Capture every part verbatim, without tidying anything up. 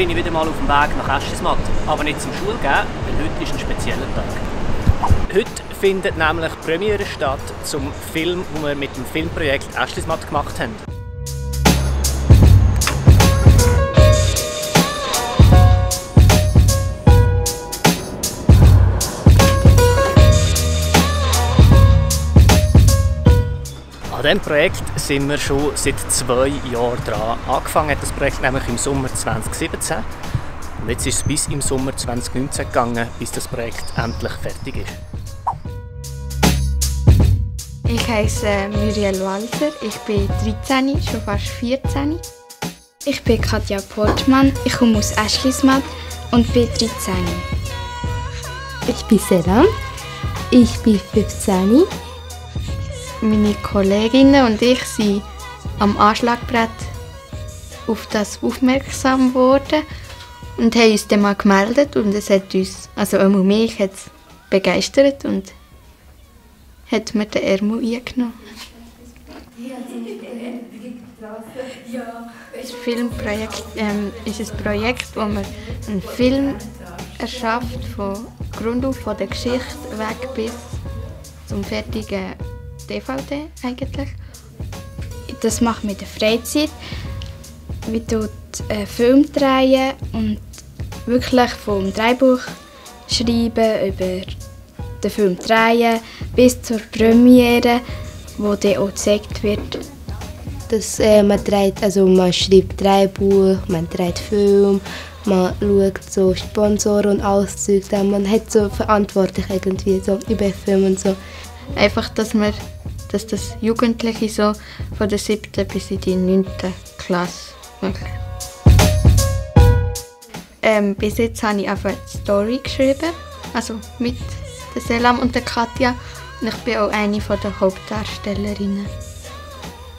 bin ich wieder mal auf dem Weg nach Escholzmatt, aber nicht zum Schulgehen, denn heute ist ein spezieller Tag. Heute findet nämlich die Premiere statt zum Film, den wir mit dem Filmprojekt Escholzmatt gemacht haben. An diesem Projekt sind wir schon seit zwei Jahren dran. Angefangen hat das Projekt nämlich im Sommer zweitausendsiebzehn. Und jetzt ist es bis im Sommer zweitausendneunzehn gegangen, bis das Projekt endlich fertig ist. Ich heiße Muriel Walter, ich bin dreizehn, schon fast vierzehn. Ich bin Katja Portmann, ich komme aus Escholzmatt und bin dreizehn. Ich bin Selam, ich bin fünfzehn. Meine Kolleginnen und ich sind am Anschlagbrett auf das aufmerksam geworden und haben uns dann mal gemeldet und es hat uns, also einmal mich, hat es begeistert und hat mir den Ärmel eingenommen. Das Filmprojekt ähm, ist ein Projekt, wo man einen Film erschafft, von Grund auf, von der Geschichte weg bis zum fertigen D V D eigentlich. Das macht man in der Freizeit. Man tut äh, Film drehen und wirklich vom Drehbuch schreiben über den Film drehen bis zur Premiere, wo dann auch gezeigt wird. Das, äh, man, dreht, also man schreibt Drehbuch, man dreht Film, man schaut so Sponsoren und alles Zeug, man hat so Verantwortung irgendwie so über Film und so. Einfach, dass man dass das Jugendliche so von der siebten bis in die neunte Klasse machen. Ähm, bis jetzt habe ich einfach die Story geschrieben, also mit der Selam und der Katja. Und ich bin auch eine der Hauptdarstellerinnen.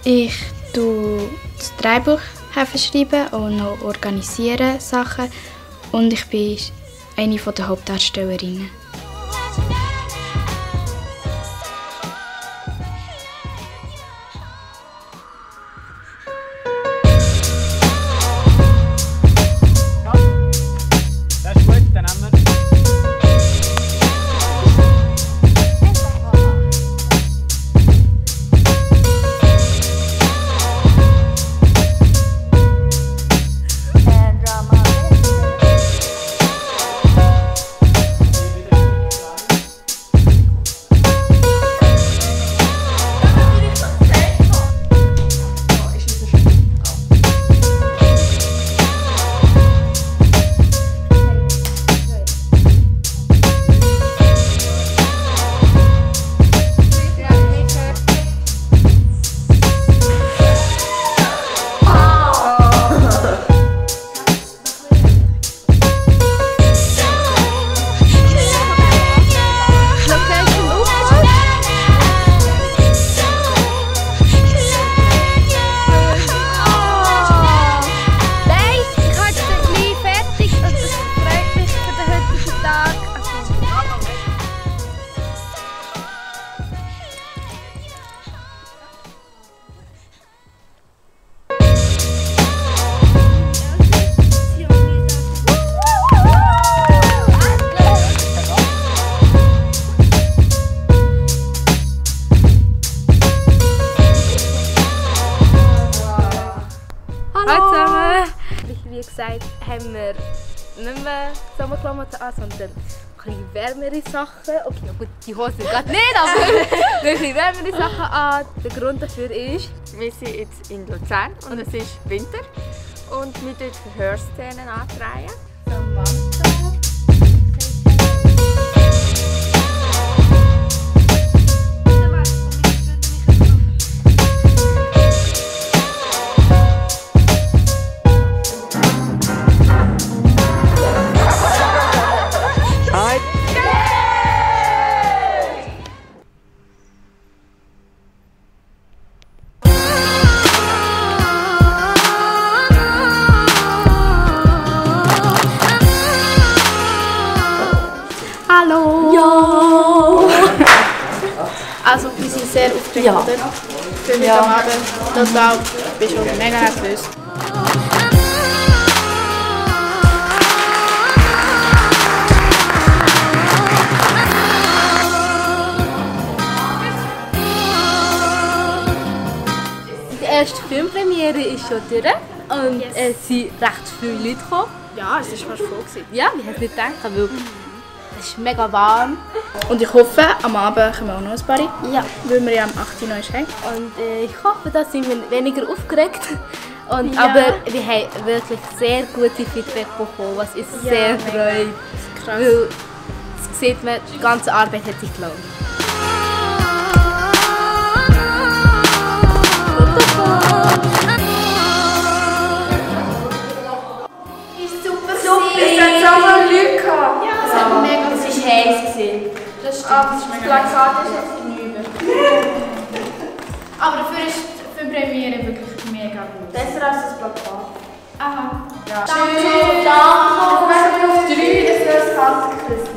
Ich schreibe das Drehbuch schreiben und auch organisiere Sachen. Und ich bin eine der Hauptdarstellerinnen. Wie gesagt, haben wir nicht mehr Sommerklamotten an, sondern etwas wärmere Sachen. Okay, gut, die Hosen geht nicht, aber wir haben wärmere Sachen an. Der Grund dafür ist, wir sind jetzt in Luzern und es ist Winter. Und wir drehen Verhörszenen antreiben. Also wir sind sehr aufgeregt, ja. Für mich am Abend total, ich bin schon mega nervös. Filmpremiere ist schon durch und yes. Es sind recht viele Leute gekommen. Ja, es war fast voll. Ja, ich hätte es nicht gedacht, weil mhm. es ist mega warm. Und ich hoffe, am Abend kommen auch noch ein paar. Ja. Weil wir ja am acht Uhr noch haben. Und äh, ich hoffe, da sind wir weniger aufgeregt. Und, ja. Aber wir haben wirklich sehr gute Feedback bekommen, was uns ja, sehr freut. Krass. Weil, das sieht man, die ganze Arbeit hat sich gelohnt. Aber das Plakat ist jetzt hinüber. Aber dafür ist für die Premiere wirklich mega gut. Besser als das Plakat. Aha. Ja. Danke. Danke. Danke. Danke. Danke. Danke. Danke. Danke. Danke. Danke.